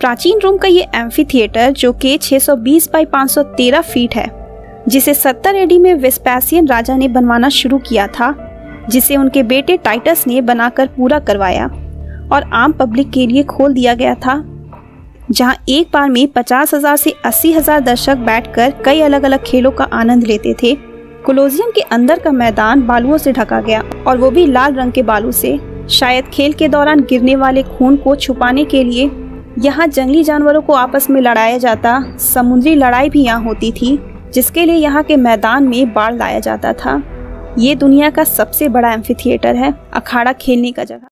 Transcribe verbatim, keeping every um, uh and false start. प्राचीन रोम का ये एम्फीथिएटर जो कि छह सौ बीस बाई पाँच सौ तेरह फीट है, जिसे सत्तर ए डी में विस्पेशियन राजा ने बनवाना शुरू किया था, जिसे उनके बेटे टाइटस ने बनाकर पूरा करवाया और आम पब्लिक के लिए खोल दिया गया था, जहां एक बार में पचास हज़ार से अस्सी हज़ार दर्शक बैठकर कई अलग अलग खेलों का आनंद लेते थे। कोलोसियम के अंदर का मैदान बालुओं से ढका गया और वो भी लाल रंग के बालू से, शायद खेल के दौरान गिरने वाले खून को छुपाने के लिए। यहाँ जंगली जानवरों को आपस में लड़ाया जाता, समुद्री लड़ाई भी यहाँ होती थी, जिसके लिए यहाँ के मैदान में बाढ़ लाया जाता था। ये दुनिया का सबसे बड़ा एम्फीथिएटर है अखाड़ा खेलने का जगह।